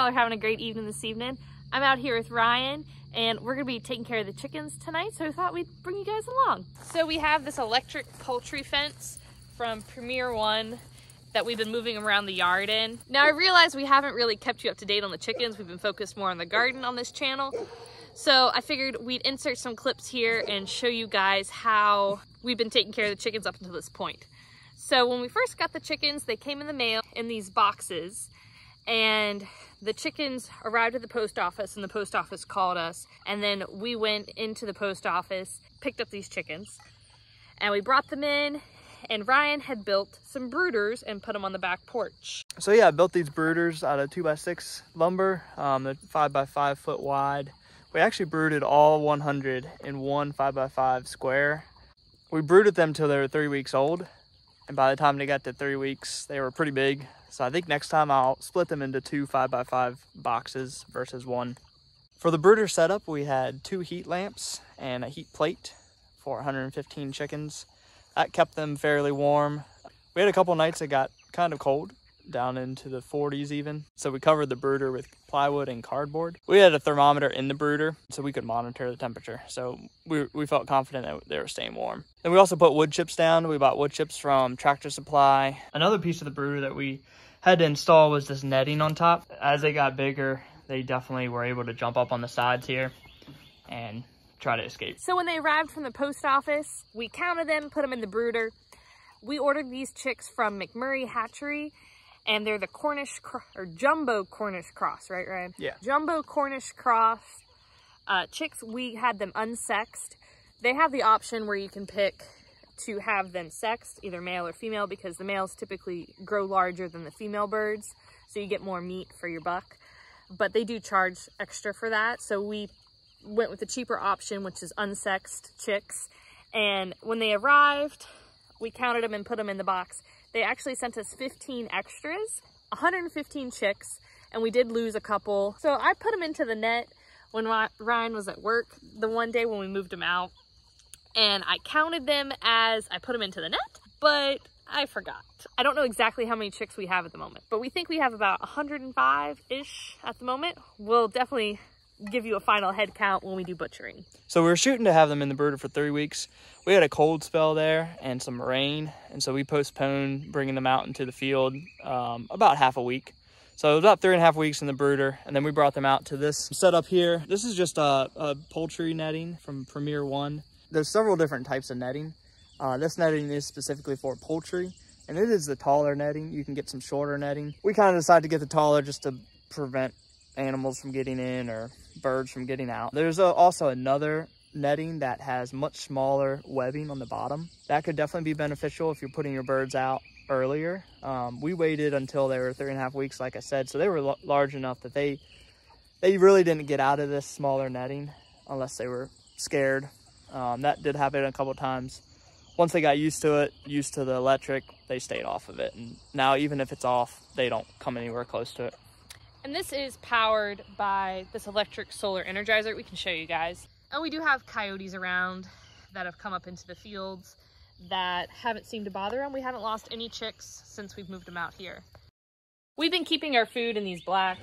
y'all are having a great evening this evening. I'm out here with Ryan, and we're gonna be taking care of the chickens tonight, so we thought we'd bring you guys along. So we have this electric poultry fence from Premier One that we've been moving around the yard in. Now I realize we haven't really kept you up to date on the chickens. We've been focused more on the garden on this channel. So I figured we'd insert some clips here and show you guys how we've been taking care of the chickens up until this point. So when we first got the chickens, they came in the mail in these boxes, and the chickens arrived at the post office, and the post office called us, and then we went into the post office, picked up these chickens, and we brought them in, and Ryan had built some brooders and put them on the back porch. So yeah, I built these brooders out of 2x6 lumber. They're 5 by 5 foot wide. We actually brooded all 100 in one 5 by 5 square. We brooded them till they were 3 weeks old, and by the time they got to 3 weeks, they were pretty big. So I think next time I'll split them into two 5 by 5 boxes versus one. For the brooder setup, we had 2 heat lamps and a heat plate for 115 chickens. That kept them fairly warm. We had a couple nights that got kind of cold, down into the 40s even. So we covered the brooder with plywood and cardboard. We had a thermometer in the brooder so we could monitor the temperature. So we felt confident that they were staying warm. And we also put wood chips down. We bought wood chips from Tractor Supply. Another piece of the brooder that we had to install was this netting on top. As they got bigger, they definitely were able to jump up on the sides here and try to escape. So when they arrived from the post office, we counted them, put them in the brooder. We ordered these chicks from McMurray Hatchery, and they're the Jumbo Cornish Cross, right, Ryan? Yeah. Jumbo Cornish Cross chicks. We had them unsexed. They have the option where you can pick to have them sexed, either male or female, because the males typically grow larger than the female birds, so you get more meat for your buck. But they do charge extra for that, so we went with the cheaper option, which is unsexed chicks. And when they arrived, we counted them and put them in the box. They actually sent us 15 extras, 115 chicks, and we did lose a couple. So I put them into the net when Ryan was at work the one day when we moved them out. And I counted them as I put them into the net, but I forgot. I don't know exactly how many chicks we have at the moment, but we think we have about 105-ish at the moment. We'll definitely give you a final head count when we do butchering. So we were shooting to have them in the brooder for 3 weeks. We had a cold spell there and some rain, and so we postponed bringing them out into the field about half a week. So it was about 3.5 weeks in the brooder, and then we brought them out to this setup here. This is just a poultry netting from Premier One. There's several different types of netting. This netting is specifically for poultry, and it is the taller netting. You can get some shorter netting. We kind of decided to get the taller just to prevent animals from getting in or birds from getting out. There's also another netting that has much smaller webbing on the bottom. That could definitely be beneficial if you're putting your birds out earlier. We waited until they were 3.5 weeks, like I said, so they were large enough that they really didn't get out of this smaller netting unless they were scared. That did happen a couple times. Once they got used to it, used to the electric, they stayed off of it. And now even if it's off, they don't come anywhere close to it. And this is powered by this electric solar energizer. We can show you guys. And we do have coyotes around that have come up into the fields that haven't seemed to bother them. We haven't lost any chicks since we've moved them out here. We've been keeping our food in these black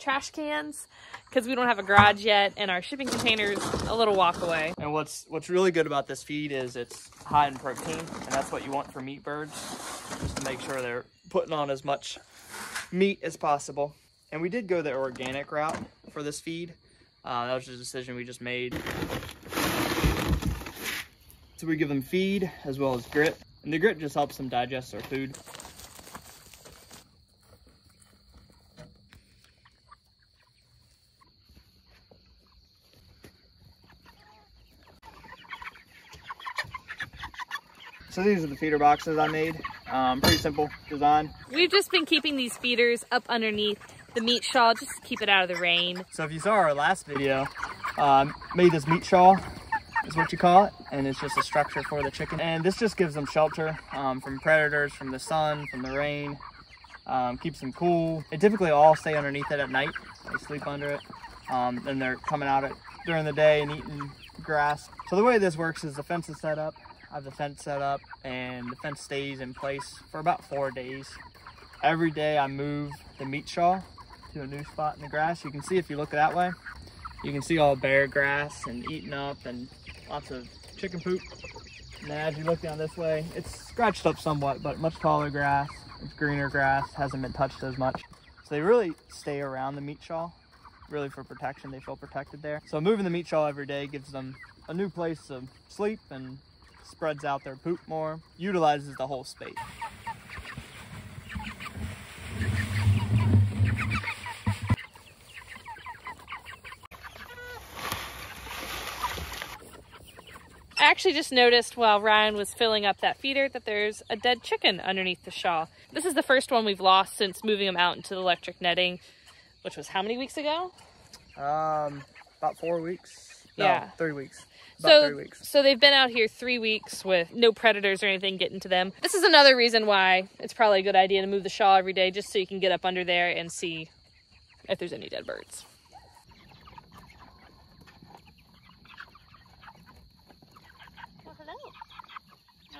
trash cans because we don't have a garage yet, and our shipping container's a little walk away. And what's really good about this feed is it's high in protein, and that's what you want for meat birds, just to make sure they're putting on as much meat as possible. And we did go the organic route for this feed. That was just a decision we just made. So we give them feed as well as grit. And the grit just helps them digest their food. So these are the feeder boxes I made. Pretty simple design. We've just been keeping these feeders up underneath the meat shawl just to keep it out of the rain. So if you saw our last video, made this meat shawl, is what you call it, and it's just a structure for the chicken. And this just gives them shelter from predators, from the sun, from the rain, keeps them cool. They typically all stay underneath it at night. They sleep under it, and they're coming out during the day and eating grass. So the way this works is the fence is set up. I have the fence set up, and the fence stays in place for about 4 days. Every day I move the meat shawl to a new spot in the grass. You can see, if you look that way, you can see all bare grass and eaten up and lots of chicken poop. And then as you look down this way, it's scratched up somewhat, but much taller grass, it's greener grass, hasn't been touched as much. So they really stay around the meat shawl, really for protection. They feel protected there. So moving the meat shawl every day gives them a new place to sleep and spreads out their poop more, utilizes the whole space. I actually just noticed while Ryan was filling up that feeder that there's a dead chicken underneath the shawl. This is the first one we've lost since moving them out into the electric netting, which was how many weeks ago? About 4 weeks. No, yeah. 3 weeks. About so, 3 weeks. So they've been out here 3 weeks with no predators or anything getting to them. This is another reason why it's probably a good idea to move the shawl every day, just so you can get up under there and see if there's any dead birds.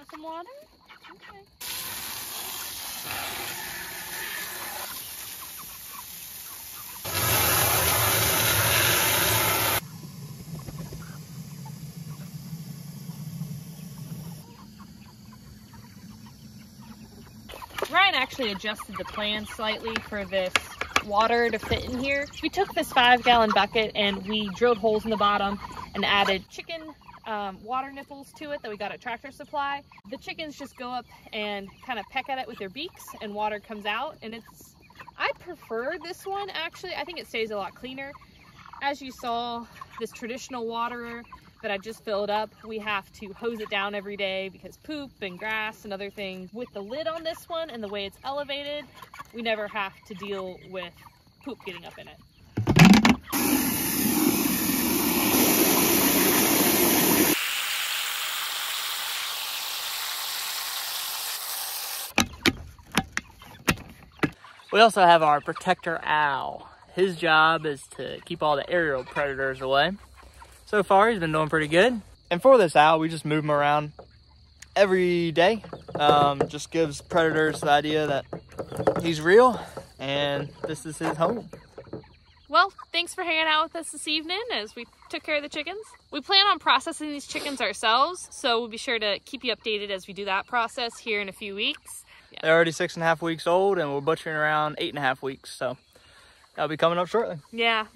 Some water? Okay. Ryan actually adjusted the plan slightly for this water to fit in here. We took this 5-gallon bucket and we drilled holes in the bottom and added chicken water nipples to it that we got at Tractor Supply. The chickens just go up and kind of peck at it with their beaks and water comes out, and it's, I prefer this one actually. I think it stays a lot cleaner. As you saw, this traditional waterer that I just filled up, we have to hose it down every day because poop and grass and other things. With the lid on this one and the way it's elevated, we never have to deal with poop getting up in it. We also have our protector owl. His job is to keep all the aerial predators away. So far, he's been doing pretty good. And for this owl, we just move him around every day. Just gives predators the idea that he's real and this is his home. Well, thanks for hanging out with us this evening as we took care of the chickens. We plan on processing these chickens ourselves, so we'll be sure to keep you updated as we do that process here in a few weeks. Yeah. They're already 6.5 weeks old and we're butchering around 8.5 weeks, so that'll be coming up shortly. Yeah.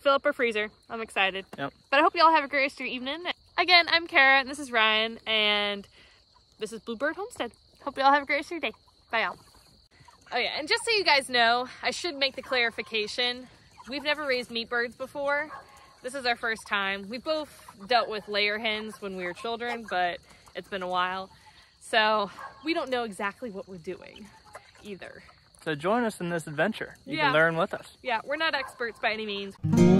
Fill up our freezer. I'm excited. Yep. But I hope you all have a great rest of your evening. Again, I'm Kara and this is Ryan and this is Bluebird Homestead. Hope you all have a great rest of your day. Bye, y'all. Oh yeah, and just so you guys know, I should make the clarification. We've never raised meat birds before. This is our first time. We both dealt with layer hens when we were children, but it's been a while. So we don't know exactly what we're doing either. So join us in this adventure. You can learn with us. Yeah, we're not experts by any means.